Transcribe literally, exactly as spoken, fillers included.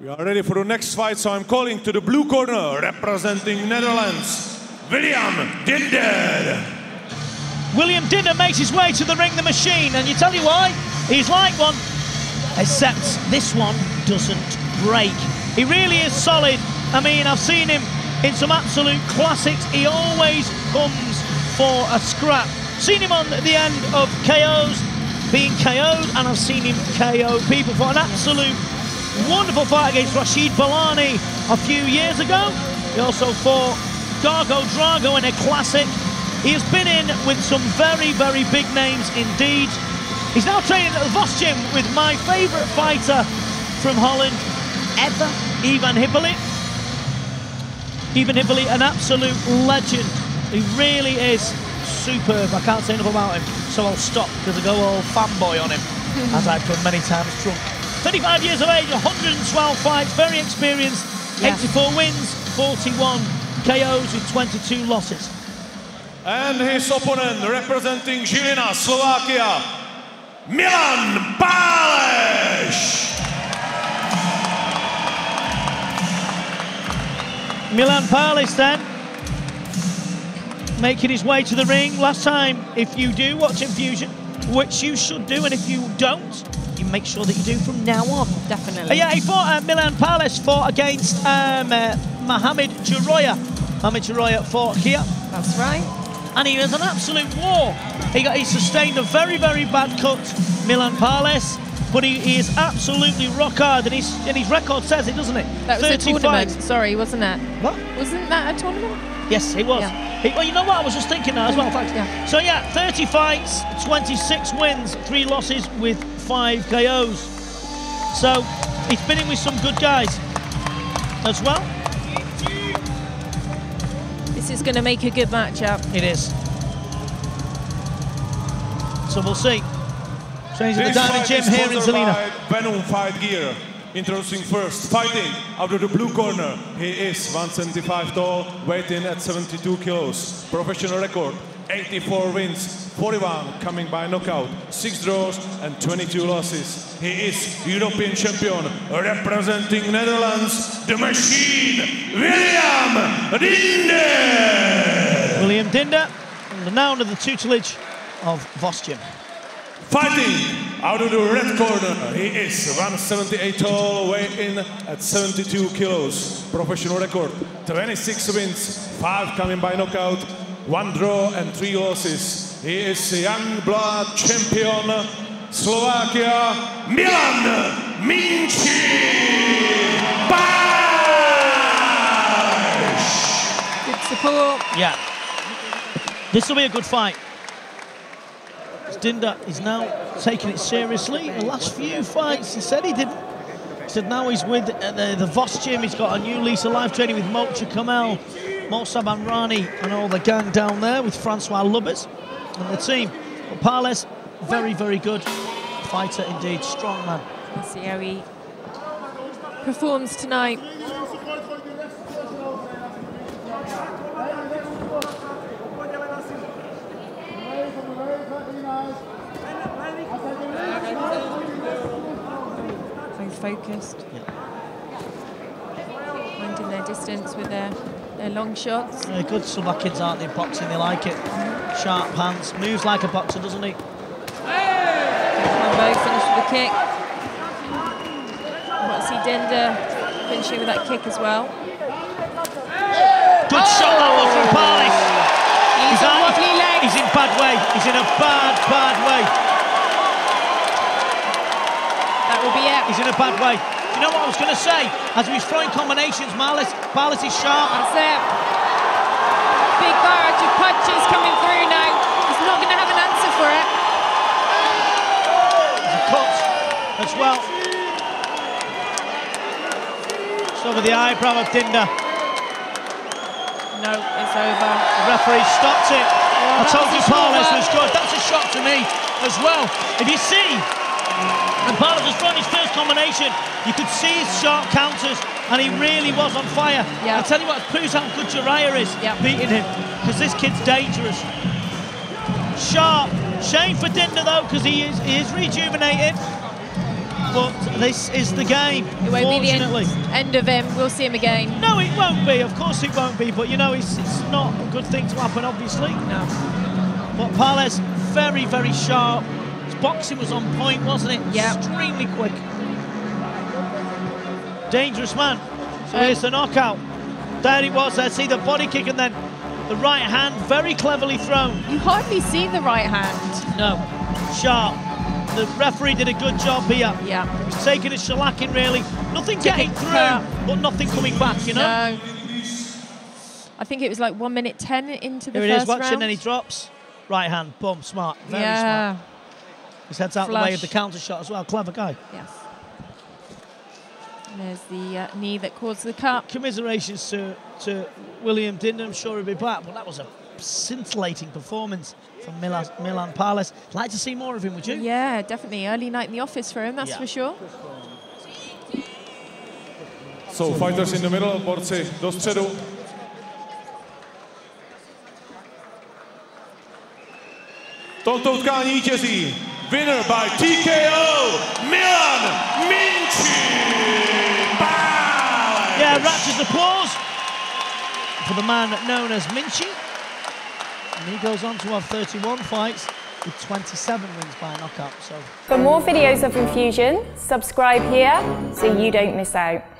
We are ready for the next fight, so I'm calling to the blue corner, representing Netherlands, William Diender. William Diender makes his way to the ring, the machine, and you tell you why, he's like one, except this one doesn't break. He really is solid. I mean, I've seen him in some absolute classics. He always comes for a scrap. Seen him on the end of K Os, being K O'd, and I've seen him K O people for an absolute wonderful fight against Rashid Balani a few years ago. He also fought Gargo Drago in a classic. He has been in with some very, very big names indeed. He's now training at the Vos Gym with my favourite fighter from Holland ever, Ivan Hippoly. Ivan Hippoly, an absolute legend. He really is superb. I can't say enough about him, so I'll stop because I go all fanboy on him, as I've done many times drunk. thirty-five years of age, one hundred twelve fights, very experienced, yeah. eighty-four wins, forty-one K Os with twenty-two losses. And his opponent representing Žilina, Slovakia, Milan Páles. Milan Páles then, making his way to the ring. Last time, if you do watch Enfusion, which you should do, and if you don't, you make sure that you do from now on. Definitely. Uh, yeah, he fought, uh, Milan Páles fought against um, uh, Mohamed Jaraya. Mohamed Jaraya fought here. That's right. And he was an absolute war. He got, he sustained a very, very bad cut, Milan Páles, but he, he is absolutely rock hard, and, he's, and his record says it, doesn't it? That was a tournament, fights. Sorry, wasn't it? What? Wasn't that a tournament? Yes, it was. Yeah. It, well, you know what? I was just thinking that as well. Yeah. So, yeah, thirty fights, twenty-six wins, three losses with five K Os. So, he's been in with some good guys as well. This is going to make a good matchup. It is. So, we'll see. Changing the Diamond Gym here in Žilina. Venom Fight Gear. Introducing first, fighting out of the blue corner. He is one seventy-five tall, weighing at seventy-two kilos. Professional record, eighty-four wins, forty-one coming by knockout, six draws and twenty-two losses. He is European champion, representing Netherlands, the machine, William Diender. William Diender, now under the tutelage of Vostium. Fighting out of the red corner, he is one seventy-eight tall, weigh in at seventy-two kilos. Professional record, twenty-six wins, five coming by knockout, one draw and three losses. He is young blood champion, Slovakia, Milan Minci Páles. Good support. Yeah, this will be a good fight. Diender is now taking it seriously. The last few fights, he said he didn't. He said now he's with the, the Vos Gym. He's got a new lease of life training with Mocha Kamal, Mo Saban Banrani, and all the gang down there with Francois Lubbers and the team. But Páles, very, very good fighter indeed. Strong man. Let's see how he performs tonight. Focused, yeah. Finding their distance with their, their long shots. They're good Slovakians, aren't they? Boxing, they like it. Mm-hmm. Sharp hands, moves like a boxer, doesn't he? Combo, finish with a kick. What's he Diender finishing with that kick as well? Good oh! shot that one from Páles. He's, he's, out, he's in bad way. He's in a bad, bad way. Will be out. He's in a bad way. Do you know what I was going to say? As he's throwing combinations, Páles, Páles is sharp. That's it. Big barrage of punches coming through now. He's not going to have an answer for it. There's a cut as well. It's over the eyebrow of Diender. No, it's over. The referee stopped it. Well, I told you Páles was good. That's a shock to me as well. If you see... And Páles was throwing his first combination. You could see his sharp counters, and he really was on fire. Yep. I tell you what, it proves how good Jiraiya is yep. beating him, because this kid's dangerous. Sharp. Shame for Diender though, because he is, he is rejuvenated. but this is the game. It won't be the end, end of him. We'll see him again. No, it won't be. Of course it won't be. But, you know, it's, it's not a good thing to happen, obviously. No. But Páles, very, very sharp. His boxing was on point, wasn't it? Yeah. Extremely quick. Dangerous man. So um, here's the knockout. There it was. I see the body kick and then the right hand very cleverly thrown. You hardly see the right hand. No. Sharp. The referee did a good job here. Yeah. He's taking a shellacking, really. Nothing Took getting through, hurt. but nothing coming back, you know? No. I think it was like one minute ten into the Here first it is, watching, round. And he drops. Right hand, boom, smart. Very yeah. smart. His head's out Flush. the way of the counter shot as well. Clever guy. Yes. And there's the uh, knee that caused the cut. Commiserations to, to William Diender. I'm sure he'll be back, but that was a scintillating performance from Milan, Milan Páles. Like to see more of him, would you? Yeah, definitely. Early night in the office for him, that's yeah. for sure. So, fighters in the middle, Borce two zero. Toto Tkání Jesse, winner by T K O, Milan Páles. Yeah, rapturous applause for the man known as Minchi. And he goes on to have thirty-one fights with twenty-seven wins by knockout. So, for more videos of Enfusion, subscribe here so you don't miss out.